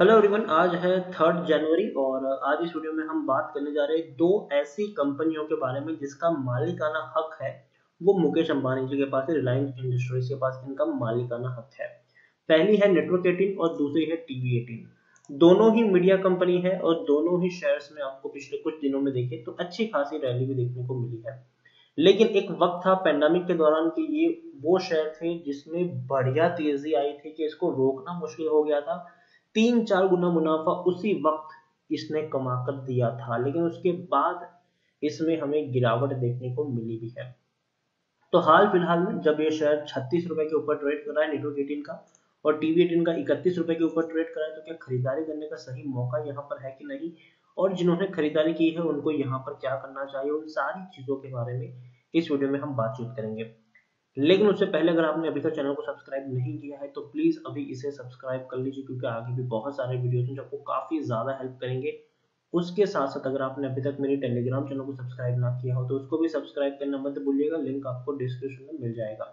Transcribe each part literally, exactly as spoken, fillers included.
Hello everyone, आज है third जनवरी और आज इस वीडियो में हम बात करने जा रहे हैं दो ऐसी कंपनियों के बारे में जिसका मालिकाना हक है वो मुकेश अंबानी जी के पास है। रिलायंस इंडस्ट्रीज के पास इनका मालिकाना हक है। पहली है नेटवर्क अठारह और दूसरी है टीवी अठारह। दोनों ही मीडिया कंपनी है और दोनों ही शेयर्स में आपको पिछले कुछ दिनों में देखें तो अच्छी खासी रैली भी देखने को मिली है, लेकिन एक वक्त था पैंडेमिक के दौरान कि ये वो शेयर थे जिसमें बढ़िया तेजी आई थी कि इसको रोकना मुश्किल हो गया था। तीन चार गुना मुनाफा उसी वक्त इसने कमाकर दिया था, लेकिन उसके बाद इसमें हमें गिरावट देखने को मिली भी है। तो हाल फिलहाल में जब ये शेयर छत्तीस रुपए के ऊपर ट्रेड कर रहा है नेटवर्क अठारह का और टीवी अठारह का इकतीस रुपए के ऊपर ट्रेड कर रहा है, तो क्या खरीदारी करने का सही मौका यहाँ पर है कि नहीं, और जिन्होंने खरीदारी की है उनको यहाँ पर क्या करना चाहिए, उन सारी चीजों के बारे में इस वीडियो में हम बातचीत करेंगे। लेकिन उससे पहले अगर आपने अभी तक चैनल को सब्सक्राइब नहीं किया है तो प्लीज अभी इसे सब्सक्राइब कर लीजिए, क्योंकि आगे भी बहुत सारे वीडियोस हैं जो आपको काफी ज्यादा हेल्प करेंगे। उसके साथ साथ अगर आपने अभी तक मेरे टेलीग्राम चैनल को सब्सक्राइब ना किया हो तो उसको भी सब्सक्राइब करना मत भूलिएगा, लिंक आपको डिस्क्रिप्शन में मिल जाएगा।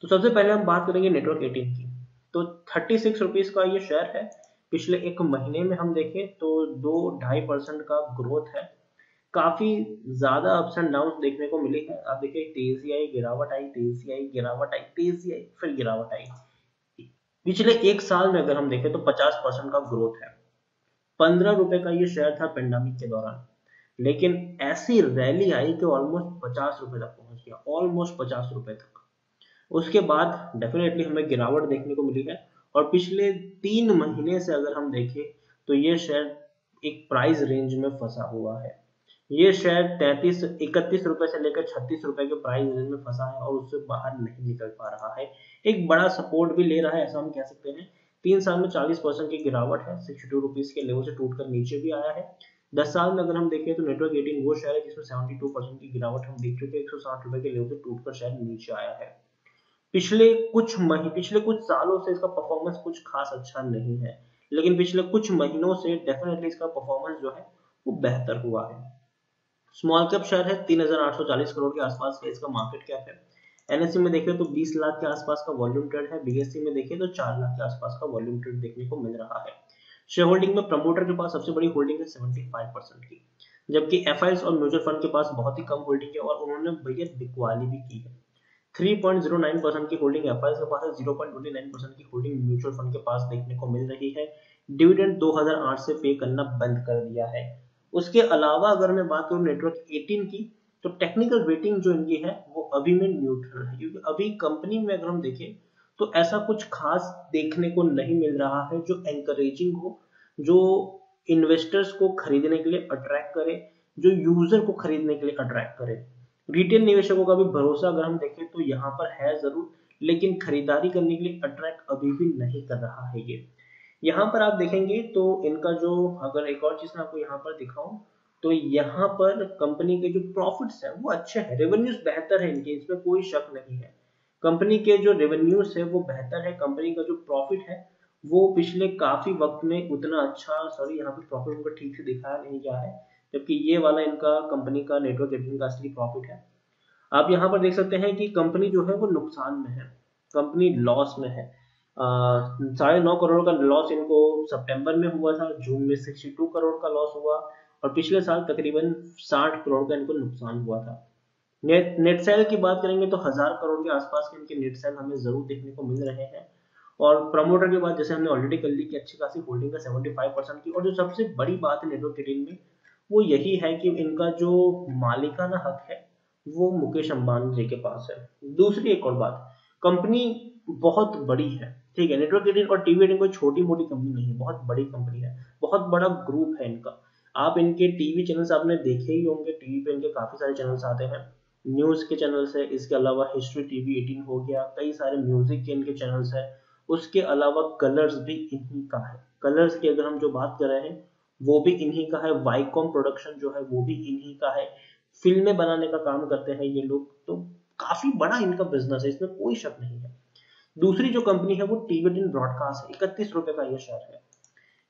तो सबसे पहले हम बात करेंगे नेटवर्क अठारह की। तो थर्टी सिक्स रुपीज का ये शेयर है। पिछले एक महीने में हम देखें तो दो ढाई परसेंट का ग्रोथ है। काफी ज्यादा अप्स एंड डाउन देखने को मिले हैं। आप देखिए तेजी आई, गिरावट आई, तेजी आई, गिरावट आई, तेजी आई, फिर गिरावट आई। पिछले एक साल में अगर हम देखें तो पचास परसेंट का ग्रोथ है। पंद्रह रुपए का ये शेयर था पेंडेमिक के दौरान, लेकिन ऐसी रैली आई कि ऑलमोस्ट पचास रुपए तक पहुंच गया, ऑलमोस्ट पचास रुपए तक। उसके बाद डेफिनेटली हमें गिरावट देखने को मिली है और पिछले तीन महीने से अगर हम देखें तो ये शेयर एक प्राइस रेंज में फंसा हुआ है। ये शेयर तैतीस इकतीस रुपए से लेकर छत्तीस रुपए के प्राइस रेंज में फंसा है और उससे बाहर नहीं निकल पा रहा है। एक बड़ा सपोर्ट भी ले रहा है, ऐसा हम कह सकते हैं। तीन साल में चालीस परसेंट की गिरावट है, बासठ रुपीस के लेवल से टूटकर नीचे भी आया है। दस साल में अगर हम देखें तो नेटवर्क अठारह वो शेयर है जिसमें बहत्तर परसेंट की गिरावट हम देख चुके हैं। एक सौ साठ रुपए के लेवल से टूटकर शेयर नीचे आया है। पिछले कुछ महीने पिछले कुछ सालों से इसका परफॉर्मेंस कुछ खास अच्छा नहीं है, लेकिन पिछले कुछ महीनों से डेफिनेटली इसका परफॉर्मेंस जो है वो बेहतर हुआ है। स्मॉल कैप शेयर है, तीन हज़ार आठ सौ चालीस करोड़ के आसपास का इसका मार्केट कैप है। एनएससी में देखें तो बीस लाख के आसपास का वॉल्यूम ट्रेड है। बीएससी में देखें तो चार लाख के आसपास का वॉल्यूम ट्रेड देखने को मिल रहा है। शेयर होल्डिंग में प्रमोटर के पास सबसे बड़ी होल्डिंग है पचहत्तर परसेंट की, जबकि एफआईएस और म्यूचुअल फंड के पास बहुत ही कम होल्डिंग है और उन्होंने भैया बिकवाली भी की है। तीन पॉइंट शून्य नौ परसेंट की होल्डिंग एफआईएस के पास है, शून्य पॉइंट दो नौ परसेंट की होल्डिंग म्यूचुअल फंड के पास देखने को मिल रही है। डिविडेंड दो हज़ार आठ से पे करना बंद कर दिया है। उसके अलावा अगर मैं बात करूं नेटवर्क अठारह की तो टेक्निकल वेटिंग जो इनकी है वो अभी में न्यूट्रल है, क्योंकि अभी कंपनी में अगर हम देखें तो ऐसा कुछ खास देखने को नहीं मिल रहा है जो एंकरेजिंग हो, जो इन्वेस्टर्स को खरीदने के लिए अट्रैक्ट करे, जो यूजर को खरीदने के लिए अट्रैक्ट करे। रिटेल निवेशकों का भी भरोसा अगर हम देखें तो यहाँ पर है जरूर, लेकिन खरीदारी करने के लिए अट्रैक्ट अभी भी नहीं कर रहा है। ये यहाँ पर आप देखेंगे तो इनका जो, अगर एक और चीज मैं आपको यहाँ पर दिखाऊं तो यहाँ पर कंपनी के जो प्रॉफिट्स हैं वो अच्छे हैं, रेवेन्यूज बेहतर है इनके, इसमें कोई शक नहीं है। कंपनी के जो रेवेन्यूज है वो बेहतर है, कंपनी का जो प्रॉफिट है वो पिछले काफी वक्त में उतना अच्छा, सॉरी यहाँ पर प्रॉफिट उनका ठीक से दिखाया नहीं गया है, जबकि ये वाला इनका कंपनी का नेटवर्क अठारह का असली प्रॉफिट है। आप यहाँ पर देख सकते हैं कि कंपनी जो है वो नुकसान में है, कंपनी लॉस में है। साढ़े नौ करोड़ का लॉस इनको सितंबर में हुआ था, जून में बासठ करोड़ का लॉस हुआ और पिछले साल तकरीबन साठ करोड़ का इनको नुकसान हुआ था। नेट नेट सेल की बात करेंगे तो हजार करोड़ के आसपास के इनके नेट सेल हमें जरूर देखने को मिल रहे हैं। और प्रमोटर के बाद जैसे हमने ऑलरेडी कर ली कि अच्छी खासी होल्डिंग का पचहत्तर परसेंट की, और जो सबसे बड़ी बात है नेटवर्क अठारह में वो यही है कि इनका जो मालिकाना हक है वो मुकेश अंबानी जी के पास है। दूसरी एक और बात, कंपनी बहुत बड़ी है, ठीक है। नेटवर्क अठारह और टीवी अठारह कोई छोटी मोटी कंपनी नहीं है, बहुत बड़ी कंपनी है, बहुत बड़ा ग्रुप है इनका। आप इनके टीवी चैनल्स आपने देखे ही होंगे, टीवी पे इनके काफी सारे चैनल्स आते हैं, न्यूज के चैनल्स है, इसके अलावा हिस्ट्री टीवी अठारह हो गया, कई सारे म्यूजिक के इनके चैनल्स है। उसके अलावा कलर्स भी इन्हीं का है। कलर्स की अगर हम जो बात कर रहे हैं वो भी इन्हीं का है। वाईकॉम प्रोडक्शन जो है वो भी इन्हीं का है। फिल्में बनाने का काम करते हैं ये लोग, तो काफी बड़ा इनका बिजनेस है, इसमें कोई शक नहीं है। दूसरी जो कंपनी है वो टीवी अठारह ब्रॉडकास्ट है, इकतीस रुपए का ये शेयर है।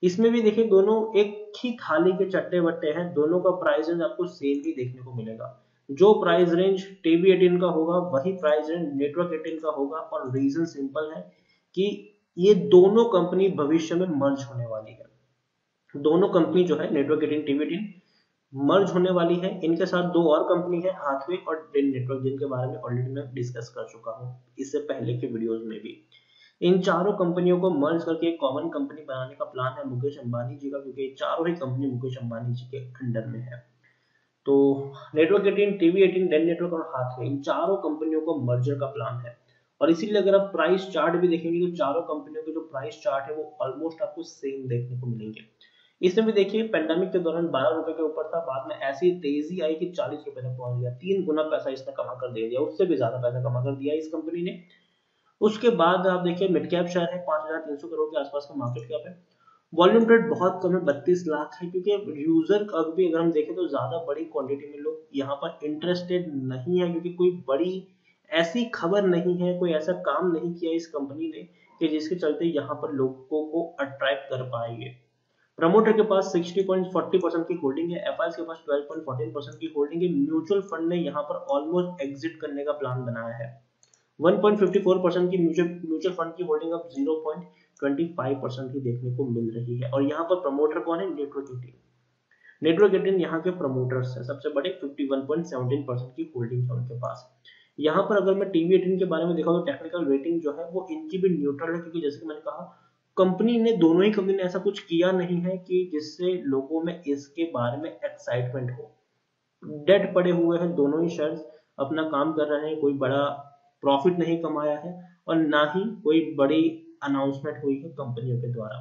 इसमें भी देखिए दोनों एक ही थाली के चट्टे बट्टे हैं, दोनों का प्राइस रेंज आपको सेम ही देखने को मिलेगा। जो प्राइस रेंज टीवी अठारह का होगा वही प्राइस रेंज नेटवर्क अठारह का होगा, और रीजन सिंपल है कि ये दोनों कंपनी भविष्य में मर्ज होने वाली है। दोनों कंपनी जो है नेटवर्क अठारह टीवी अठारह मर्ज होने वाली है। इनके साथ दो और कंपनी है, हाथवे और डेन नेटवर्क, जिनके बारे में ऑलरेडी मैं डिस्कस कर चुका हूँ इससे पहले के वीडियोस में भी। इन चारों कंपनियों को मर्ज करके एक कॉमन कंपनी बनाने का प्लान है मुकेश अंबानी जी का, क्योंकि चारों ही कंपनी मुकेश अंबानी जी के अंडर में है। तो नेटवर्क अठारह, टीवी अठारह, डेन नेटवर्क और हाथवे, इन चारों कंपनियों को मर्जर का प्लान है। और इसीलिए अगर आप प्राइस चार्ट भी देखेंगे तो चारों कंपनियों के जो प्राइस चार्ट है वो ऑलमोस्ट आपको सेम देखने को मिलेंगे। इसमें भी देखिए, पेंडेमिक के दौरान बारह रुपए के ऊपर था, बाद में ऐसी तेजी आई कि चालीस रुपए तक पहुंच गया। तीन गुना पैसा इसने कमा कर दे दिया, उससे भी ज्यादा पैसा कमा कर दिया इस कंपनी ने। उसके बाद आप देखिए, मिड कैप शेयर है, पांच हजार तीन सौ करोड़ के आसपास का मार्केट कैप है। वॉल्यूम ट्रेड बहुत कम है, बत्तीस लाख है, क्योंकि यूजर अब भी अगर हम देखें तो ज्यादा बड़ी क्वांटिटी में लोग यहाँ पर इंटरेस्टेड नहीं है, क्योंकि कोई बड़ी ऐसी खबर नहीं है, कोई ऐसा काम नहीं किया इस कंपनी ने कि जिसके चलते यहाँ पर लोगों को अट्रैक्ट कर पाएंगे। प्रमोटर के पास साठ पॉइंट चार शून्य परसेंट की होल्डिंग है, एफआईएस के पास बारह पॉइंट एक चार परसेंट की होल्डिंग है। म्यूचुअल फंड ने यहाँ पर ऑलमोस्ट एग्जिट करने का प्लान बनाया है। एक पॉइंट पाँच चार परसेंट की म्यूचुअल फंड की होल्डिंग अब शून्य पॉइंट दो पाँच परसेंट की देखने को मिल रही है। और यहाँ पर प्रमोटर कौन है? नेटवर्क अठारह। नेटवर्क अठारह यहाँ के प्रमोटर्स है सबसे बड़े, इक्यावन पॉइंट एक सात परसेंट की होल्डिंग है उनके पास। यहाँ पर अगर मैं टीवी अठारह के बारे में देखा तो टेक्निकल रेटिंग जो है वो इनकी भी न्यूट्रल है, क्योंकि जैसे कि मैंने कहा कंपनी ने, दोनों ही कंपनी ने ऐसा कुछ किया नहीं है कि जिससे लोगों में इसके बारे में एक्साइटमेंट हो। डेट पड़े हुए हैं दोनों ही शेयर्स, अपना काम कर रहे हैं, कोई बड़ा प्रॉफिट नहीं कमाया है और ना ही कोई बड़ी अनाउंसमेंट हुई है कंपनियों के द्वारा।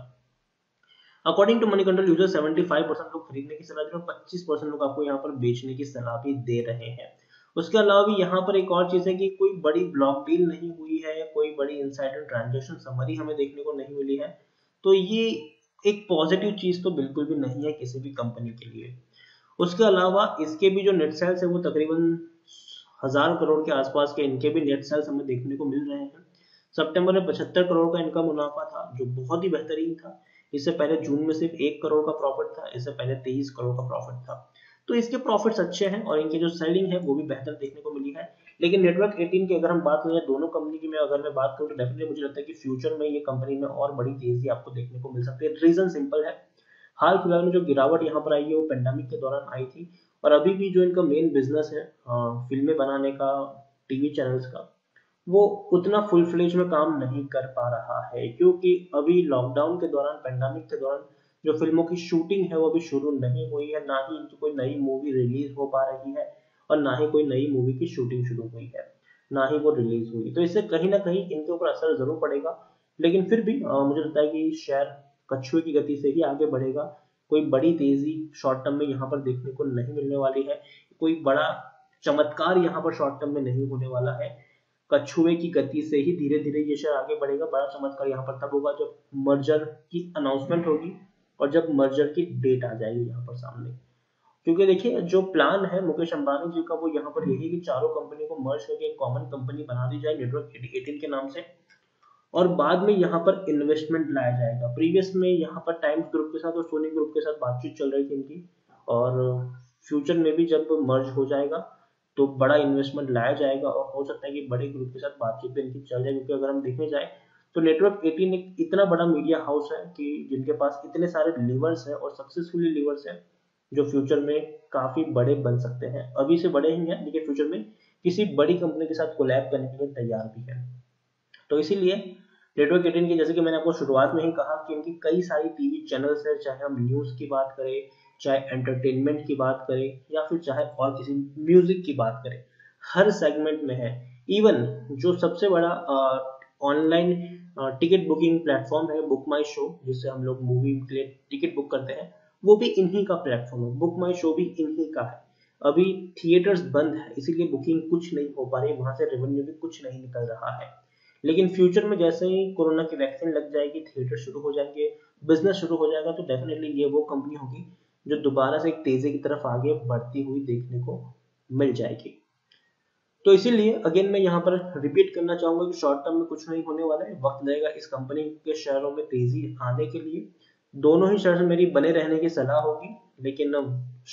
According to money control user पचहत्तर परसेंट लोग खरीदने की सलाह दे रहे हैं, पच्चीस परसेंट लोग आपको यहाँ पर बेचने की सलाह भी दे रहे हैं। उसके अलावा भी यहाँ पर एक और चीज है कि कोई बड़ी ब्लॉक डील नहीं हुई है, कोई बड़ी इनसाइडर ट्रांजैक्शन समरी हमें देखने को नहीं मिली है, तो ये एक पॉजिटिव चीज तो बिल्कुल भी नहीं है किसी भी कंपनी के लिए। उसके अलावा इसके भी जो नेट सेल्स है वो तकरीबन हजार करोड़ के आसपास के इनके भी नेट सेल्स हमें देखने को मिल रहे हैं। सितंबर में पचहत्तर करोड़ का इनका मुनाफा था, जो बहुत ही बेहतरीन था। इससे पहले जून में सिर्फ एक करोड़ का प्रॉफिट था, इससे पहले तेईस करोड़ का प्रॉफिट था। तो इसके प्रॉफिट्स अच्छे हैं और इनके जो सेलिंग है वो भी बेहतर देखने को मिली है। लेकिन नेटवर्क अठारह की अगर हम बात करें, दोनों कंपनी की मैं अगर मैं बात करूं तो डेफिनेटली मुझे लगता है कि फ्यूचर में ये कंपनी में और बड़ी तेजी आपको देखने को मिल सकती है। रीजन सिंपल है, हाल फिलहाल में जो गिरावट यहाँ पर आई है वो पेंडेमिक के दौरान आई थी, और अभी भी जो इनका मेन बिजनेस है फिल्में बनाने का, टीवी चैनल्स का, वो उतना फुल फ्लेज में काम नहीं कर पा रहा है, क्योंकि अभी लॉकडाउन के दौरान, पेंडेमिक के दौरान जो फिल्मों की शूटिंग है वो भी शुरू नहीं हुई है, ना ही इनकी कोई नई मूवी रिलीज हो पा रही है और ना ही कोई नई मूवी की शूटिंग शुरू हुई है, ना ही वो रिलीज हुई। तो इससे कहीं ना कहीं इनके ऊपर असर जरूर पड़ेगा, लेकिन फिर भी आ, मुझे लगता है कि शेयर कछुए की गति से ही आगे बढ़ेगा। कोई बड़ी तेजी शॉर्ट टर्म में यहाँ पर देखने को नहीं मिलने वाली है, कोई बड़ा चमत्कार यहाँ पर शॉर्ट टर्म में नहीं होने वाला है। कछुए की गति से ही धीरे धीरे ये शेयर आगे बढ़ेगा। बड़ा चमत्कार यहाँ पर तब होगा जब मर्जर की अनाउंसमेंट होगी और जब मर्जर की डेट आ जाएगी यहाँ पर सामने, क्योंकि देखिए जो प्लान है मुकेश अंबानी जी का वो यहाँ पर यही है कि चारों कंपनी को मर्ज करके एक कॉमन कंपनी बना दी जाए नेटवर्क अठारह के नाम से, और बाद में यहाँ पर इन्वेस्टमेंट लाया जाएगा। प्रीवियस में यहाँ पर टाइम्स ग्रुप के साथ और सोनी ग्रुप के साथ बातचीत चल रही थी इनकी, और फ्यूचर में भी जब मर्ज हो जाएगा तो बड़ा इन्वेस्टमेंट लाया जाएगा और हो सकता है कि बड़े ग्रुप के साथ बातचीत भी इनकी चल जाए। क्योंकि अगर हम देखने जाए तो नेटवर्क अठारह एक इतना बड़ा मीडिया हाउस है कि जिनके पास इतने सारे लीवर्स हैं और सक्सेसफुली लीवर्स हैं जो फ्यूचर में काफी बड़े बन सकते हैं। अभी से बड़े ही हैं लेकिन फ्यूचर में किसी बड़ी कंपनी के साथ कोलैब करने के लिए तैयार भी है। तो इसीलिए नेटवर्क अठारह की, जैसे कि मैंने आपको शुरुआत में ही कहा कि इनकी कई सारी टीवी चैनल्स है, चाहे हम न्यूज की बात करें, चाहे एंटरटेनमेंट की बात करें, या फिर चाहे और किसी म्यूजिक की बात करें, हर सेगमेंट में है। इवन जो सबसे बड़ा ऑनलाइन टिकट बुकिंग प्लेटफॉर्म है बुक माई शो, जिससे हम लोग मूवी के लिए टिकट बुक करते हैं, वो भी इन्हीं का प्लेटफॉर्म है। बुक माई शो भी इन्हीं का है। अभी थिएटर्स बंद है इसीलिए बुकिंग कुछ नहीं हो पा रही, वहां से रेवेन्यू भी कुछ नहीं निकल रहा है। लेकिन फ्यूचर में जैसे ही कोरोना की वैक्सीन लग जाएगी, थिएटर शुरू हो जाएंगे, बिजनेस शुरू हो जाएगा, तो डेफिनेटली ये वो कंपनी होगी जो दोबारा से एक तेजी की तरफ आगे बढ़ती हुई देखने को मिल जाएगी। तो इसीलिए अगेन मैं यहाँ पर रिपीट करना चाहूंगा कि शॉर्ट टर्म में कुछ नहीं होने वाला है, वक्त लगेगा इस कंपनी के शेयरों में तेजी आने के लिए। दोनों ही शेयर में मेरी बने रहने की सलाह होगी, लेकिन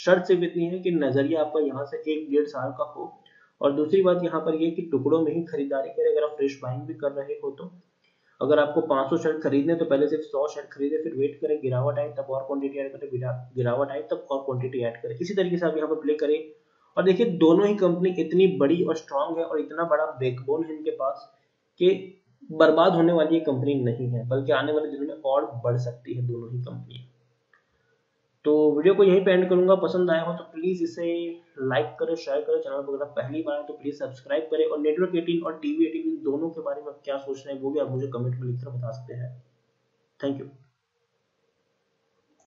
शर्त सिर्फ इतनी है कि नजरिया आपका यहाँ से एक डेढ़ साल का हो, और दूसरी बात यहाँ पर यह कि टुकड़ों में ही खरीदारी करें अगर आप फ्रेश बाइंग भी कर रहे हो तो। अगर आपको पाँच सौ शर्ट खरीदने तो पहले सिर्फ सौ शर्ट खरीदे, फिर वेट करें, गिरावट आए तब और क्वांटिटी ऐड करें, गिरावट आए तब और क्वांटिटी ऐड करें। इसी तरीके से आप यहाँ पर प्ले करें और देखिए दोनों ही कंपनी इतनी बड़ी और स्ट्रांग है और इतना बड़ा बैकबोन है इनके पास कि बर्बाद होने वाली ये कंपनी नहीं है, बल्कि आने वाले दिनों में और बढ़ सकती है दोनों ही कंपनी। तो वीडियो को यहीं पे एंड करूंगा। पसंद आया हो तो प्लीज इसे लाइक करें, शेयर करें, चैनल पर अगर पहली बार है तो प्लीज सब्सक्राइब करें। और नेटवर्क अठारह और टीवी अठारह दोनों के बारे में आप क्या सोच रहे हैं वो भी आप मुझे कमेंट में लिखकर बता सकते हैं। Thank you.